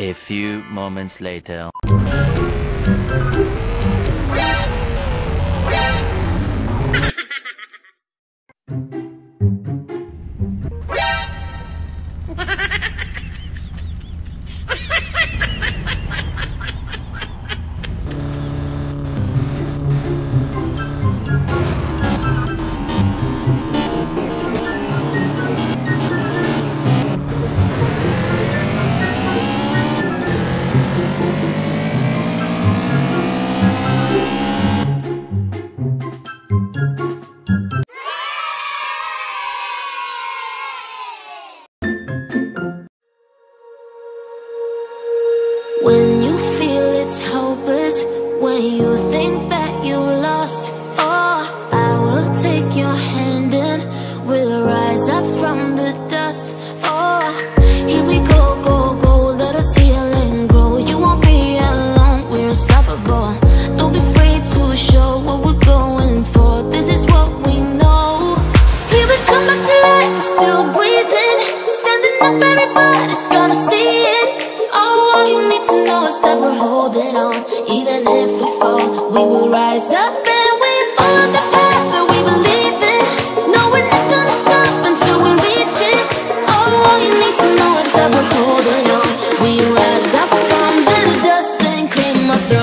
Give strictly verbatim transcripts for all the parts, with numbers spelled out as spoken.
A few moments later. When you feel it's hopeless, when you think that you lost all, oh, I will take your hand and we'll rise up from the dust. Oh, here we go, go, go, let us heal and grow. You won't be alone, we're unstoppable. Don't be afraid to show what we're going for. This is what we know. Here we come back to life, we're still breathing, standing up, everybody's gonna see it. All you need to know is that we're holding on. Even if we fall, we will rise up and we follow the path that we believe in. No, we're not gonna stop until we reach it. Oh, all you need to know is that we're holding on. We rise up from the dust and clean my throat.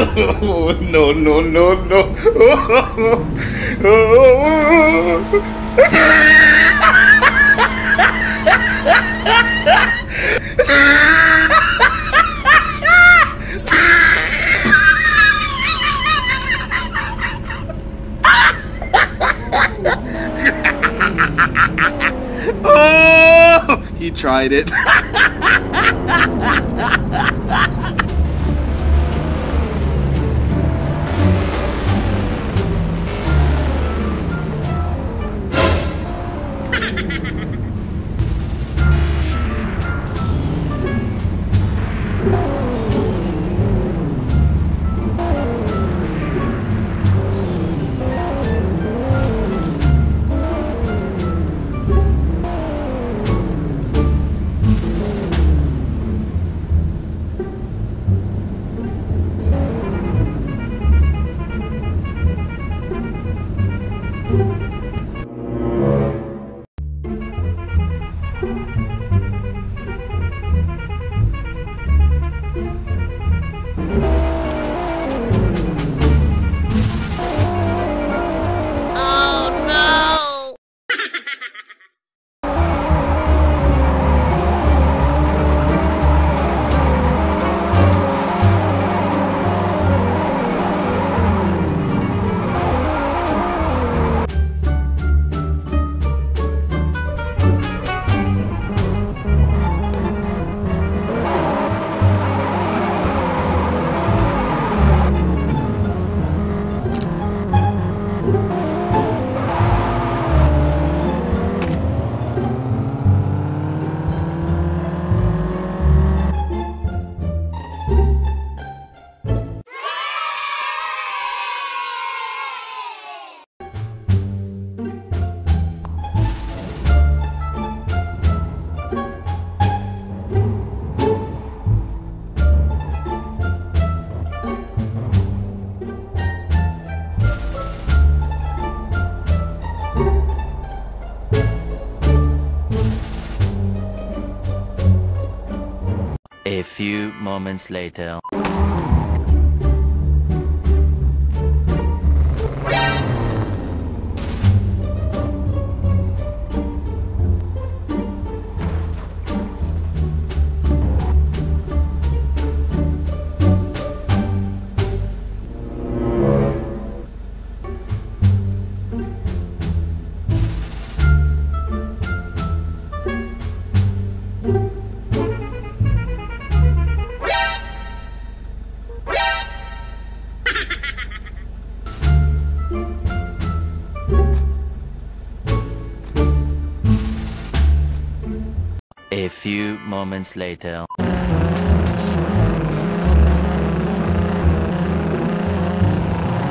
Oh, no, no, no, no. Oh, he tried it. A few moments later. A few moments later.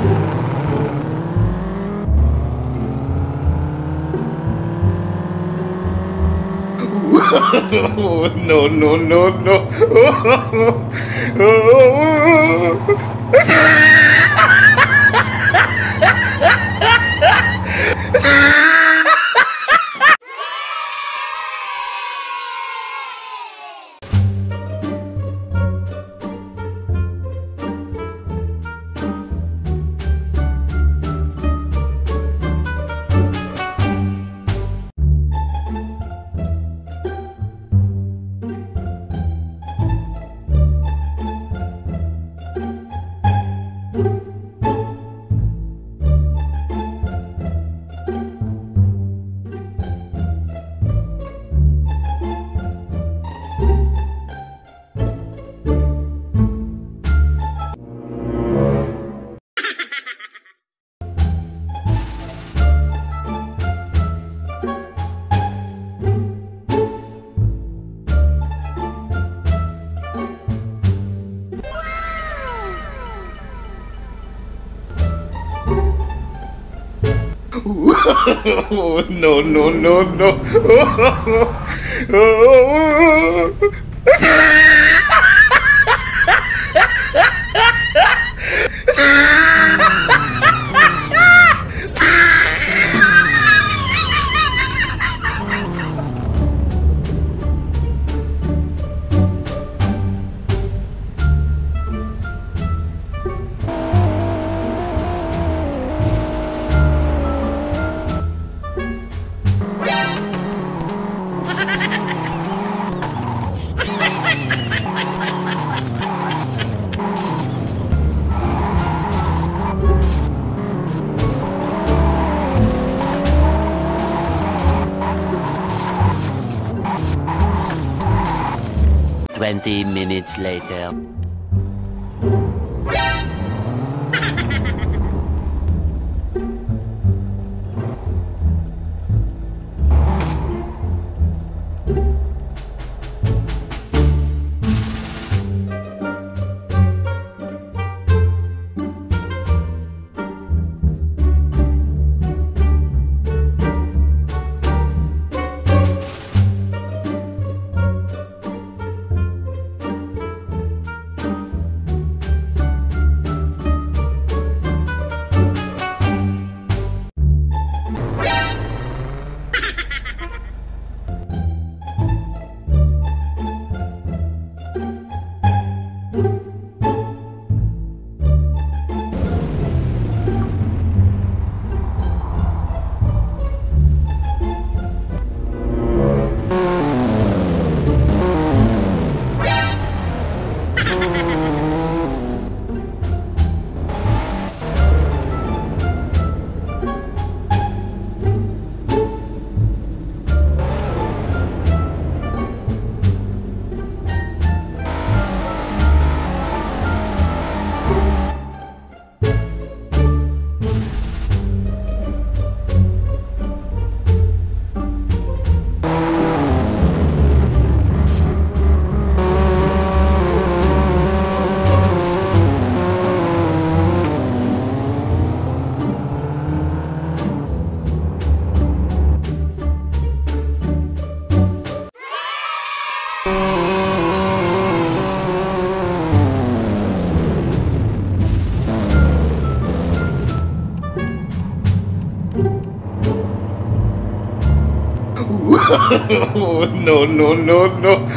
Oh, no, no, no, no. Oh, oh, oh, oh. Oh, no, no, no, no. Oh, oh, oh, oh, oh. Twenty minutes later. Oh, no, no, no, no.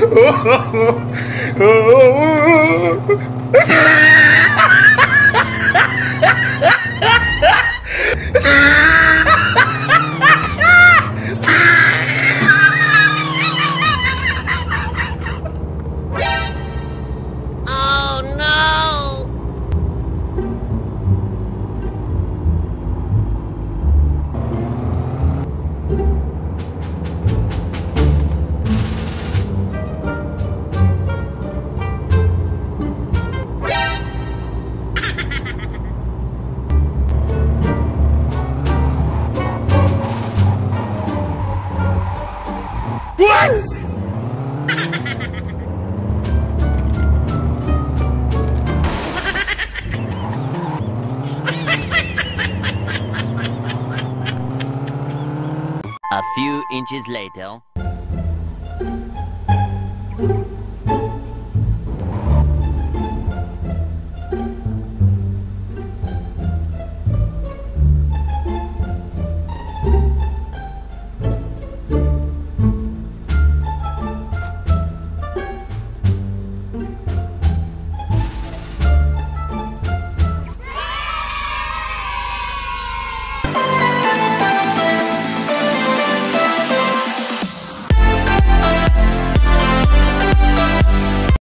A few inches later.